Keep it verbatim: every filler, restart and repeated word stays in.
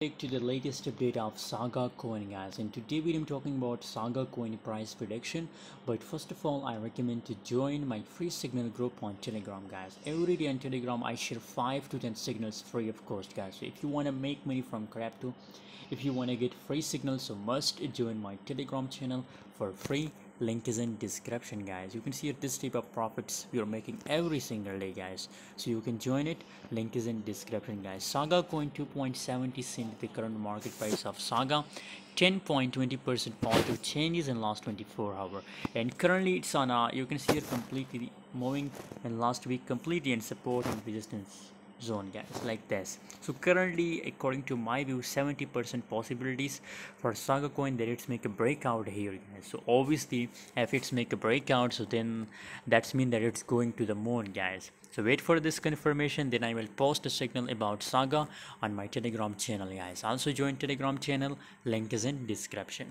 Back to the latest update of Saga coin, guys, and today we are talking about Saga coin price prediction. But first of all, I recommend to join my free signal group on Telegram, guys. Every day on Telegram I share five to ten signals free of cost, guys. So if you want to make money from crypto, if you want to get free signals, so must join my Telegram channel for free. Link is in description, guys. You can see at this type of profits we are making every single day, guys, so you can join it. Link is in description, guys. Saga coin two point seven zero cents, the current market price of Saga, ten point two zero percent positive changes in last twenty-four hours, and currently it's on a, you can see it completely moving and last week completely in support and resistance zone, guys, like this. So currently, according to my view, seventy percent possibilities for Saga coin that it's make a breakout here, guys. So obviously if it's make a breakout, so then that's mean that it's going to the moon, guys. So wait for this confirmation, then I will post a signal about Saga on my Telegram channel, guys. Also join Telegram channel, link is in description.